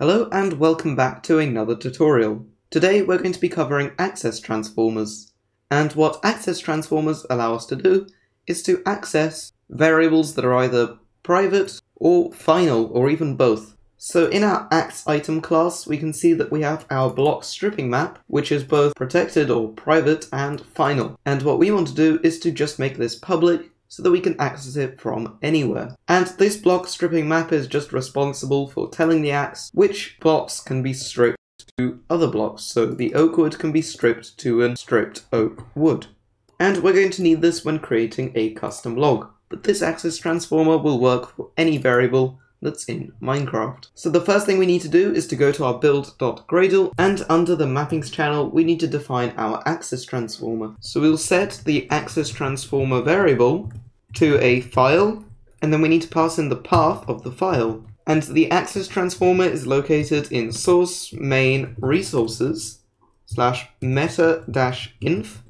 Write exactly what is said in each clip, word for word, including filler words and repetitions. Hello and welcome back to another tutorial. Today we're going to be covering Access Transformers. And what Access Transformers allow us to do is to access variables that are either private or final or even both. So in our AxeItem class we can see that we have our block stripping map, which is both protected or private and final. And what we want to do is to just make this public, so that we can access it from anywhere. And this block stripping map is just responsible for telling the axe which blocks can be stripped to other blocks, so the oak wood can be stripped to a stripped oak wood. And we're going to need this when creating a custom log, but this access transformer will work for any variable that's in Minecraft. So the first thing we need to do is to go to our build.gradle, and under the mappings channel we need to define our access transformer. So we'll set the access transformer variable to a file, and then we need to pass in the path of the file. And the access transformer is located in source main resources slash meta-inf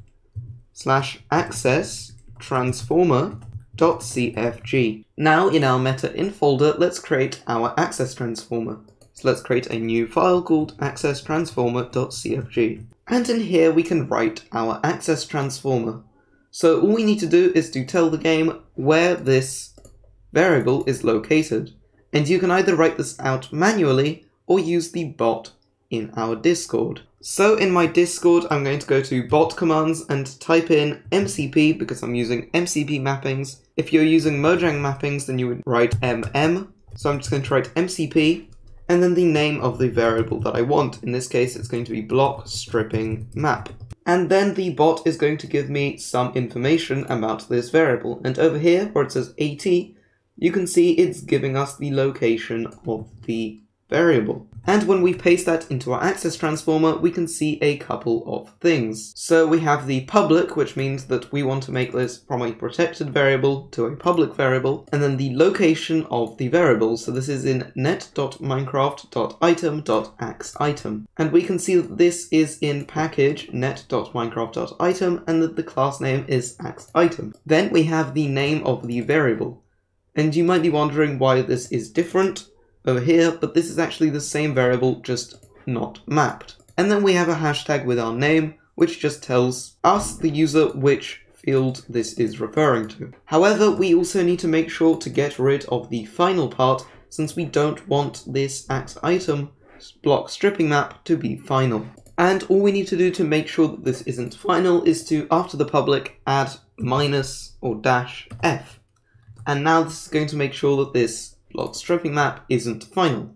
slash access transformer dot cfg. Now in our meta-inf folder, let's create our access transformer. So let's create a new file called access transformer.cfg. And in here we can write our access transformer. So all we need to do is to tell the game where this variable is located. And you can either write this out manually or use the bot in our Discord. So in my Discord, I'm going to go to bot commands and type in M C P, because I'm using M C P mappings. If you're using Mojang mappings, then you would write M M. So I'm just going to write M C P and then the name of the variable that I want. In this case, it's going to be block stripping map. And then the bot is going to give me some information about this variable. And over here, where it says AT, you can see it's giving us the location of the variable. And when we paste that into our access transformer, we can see a couple of things. So we have the public, which means that we want to make this from a protected variable to a public variable, and then the location of the variable. So this is in net dot minecraft dot item dot axe item. And we can see that this is in package net dot minecraft dot item, and that the class name is axe item. Then we have the name of the variable. And you might be wondering why this is different over here, but this is actually the same variable, just not mapped. And then we have a hashtag with our name, which just tells us, the user, which field this is referring to. However, we also need to make sure to get rid of the final part, since we don't want this AxeItem block stripping map to be final. And all we need to do to make sure that this isn't final is to, after the public, add minus or dash F. And now this is going to make sure that this block stripping map isn't final.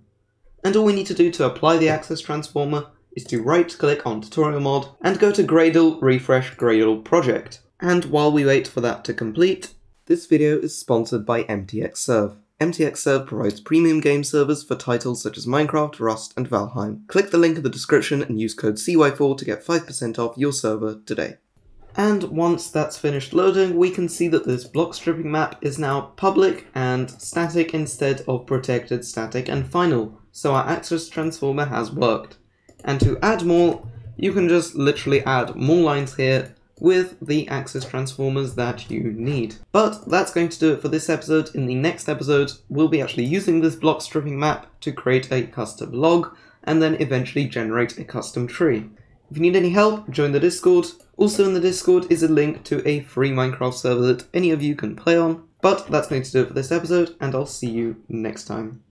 And all we need to do to apply the access transformer is to right click on tutorial mod and go to Gradle, refresh Gradle project. And while we wait for that to complete, this video is sponsored by M T X Serve. M T X Serve provides premium game servers for titles such as Minecraft, Rust, and Valheim. Click the link in the description and use code C Y four to get five percent off your server today. And once that's finished loading, we can see that this block stripping map is now public and static instead of protected, static, and final. So our access transformer has worked. And to add more, you can just literally add more lines here with the access transformers that you need. But that's going to do it for this episode. In the next episode, we'll be actually using this block stripping map to create a custom log and then eventually generate a custom tree. If you need any help, join the Discord. Also in the Discord is a link to a free Minecraft server that any of you can play on. But that's going to do it for this episode, and I'll see you next time.